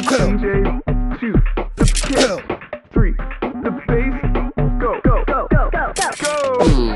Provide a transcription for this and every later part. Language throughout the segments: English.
the pedal. DJ, two, the pedal. Three, the bass. Go, go, go, go, go, go, go.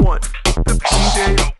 One, the DJ.